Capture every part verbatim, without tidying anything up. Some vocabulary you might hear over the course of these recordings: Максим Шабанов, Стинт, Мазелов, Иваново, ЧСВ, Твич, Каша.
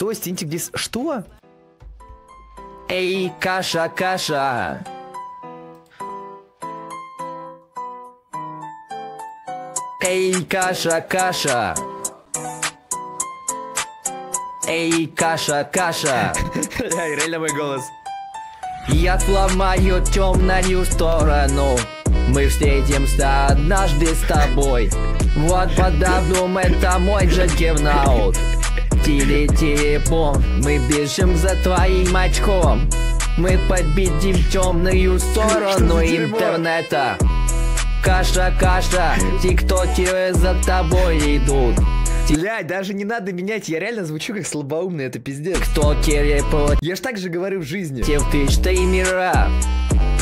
Что, Стинтик, дис... Что? Эй, каша, каша! Эй, каша, каша! Эй, каша, каша! Реально мой голос. Я сломаю темную сторону. Мы встретимся однажды с тобой. Вот подавлюм это мой джекивнаут. Телетелепон, мы бежим за твоим очком. Мы победим темную сторону интернета. Каша, каша, тиктокеры за тобой идут. Блядь, даже не надо менять, я реально звучу как слабоумный, это пиздец. Тиктокеры против... Я ж так же говорю в жизни. Ты штримера.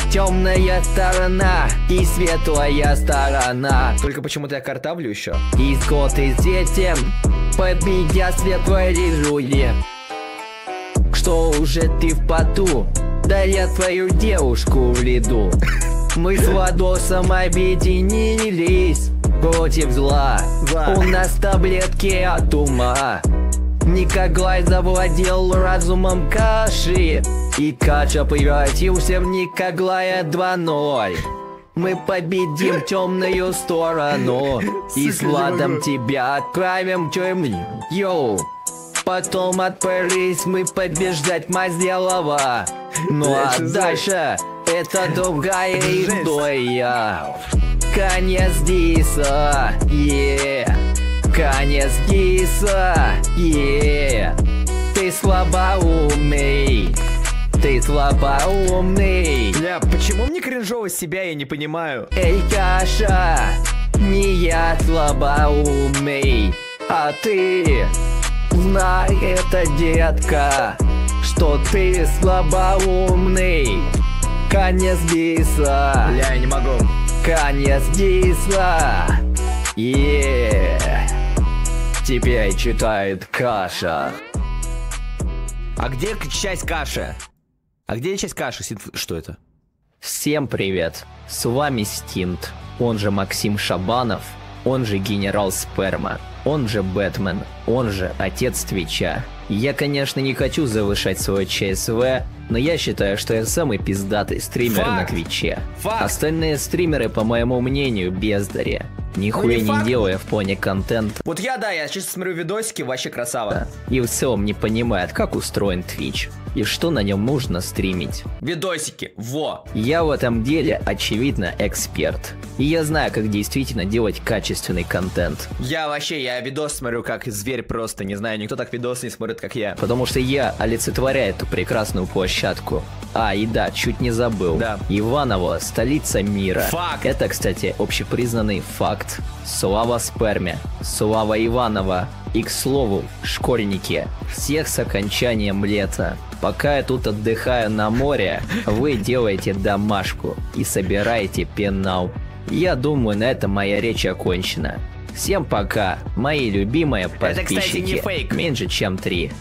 Темная сторона и светлая сторона. Только почему-то я картавлю еще. Исход из детям, победя светлой режули. Что уже ты в поту, да я твою девушку в лиду. Мы с Владосом объединились против зла. Зла. У нас таблетки от ума. Николай завладел разумом каши. И Кача превратился в Николая два ноль. Мы победим темную сторону. И с Владом тебя отправим в тюрьму. Йоу. Потом отправились мы побеждать Мазелова. Ну а дальше это другая история. Конец Диса. Yeah. Конец Диса. Yeah. Ты слабоумный. Ты слабоумный. Бля, почему мне кринжово себя, я не понимаю. Эй, Каша, не я слабоумный, а ты. Знай это, детка, что ты слабоумный. Конец Диса. Бля, я не могу. Конец Диса. Еее. Теперь читает Каша. А где часть Каши? А где часть каши? Что это? Всем привет! С вами Стинт, он же Максим Шабанов, он же Генерал Сперма, он же Бэтмен, он же Отец Твича. Я, конечно, не хочу завышать свое ЧСВ, но я считаю, что я самый пиздатый стример факт. на Твиче. Факт. Остальные стримеры, по моему мнению, бездари. Нихуя ну, не, не делая в плане контента. Вот я, да, я чисто смотрю видосики, вообще красава. Да. И в целом не понимает, как устроен Твич и что на нем нужно стримить. Видосики, во! Я в этом деле, очевидно, эксперт. И я знаю, как действительно делать качественный контент. Я вообще, я видос смотрю как зверь просто, не знаю, никто так видос не смотрит, как я. Потому что я олицетворяю эту прекрасную площадку. А, и да, чуть не забыл. Да. Иваново, столица мира. Факт. Это, кстати, общепризнанный факт. Слава Сперме, слава Иваново. И, к слову, школьники, всех с окончанием лета. Пока я тут отдыхаю на море, вы делаете домашку и собираете пенал. Я думаю, на этом моя речь окончена. Всем пока, мои любимые подписчики. Это, кстати, не фейк. Меньше чем три.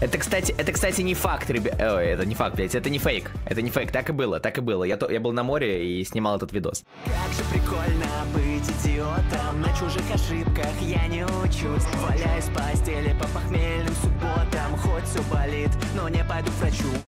Это, кстати, это, кстати, не факт, ребят. Ой, это не факт, блядь, это не фейк. Это не фейк, так и было, так и было. Я, то, я был на море и снимал этот видос. Как же прикольно быть идиотом. На чужих ошибках я не учусь. Валяюсь в постели по похмельным субботам. Хоть все болит, но не пойду к врачу.